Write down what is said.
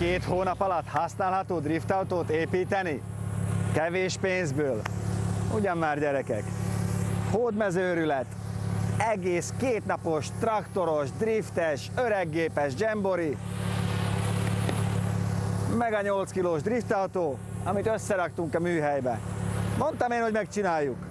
két hónap alatt használható driftautót építeni? Kevés pénzből. Ugyan már gyerekek, hódmezőrület, egész kétnapos, traktoros, driftes, öreggépes dzsembori, meg a 8 kilós driftautó, amit összeraktunk a műhelybe. Mondtam én, hogy megcsináljuk.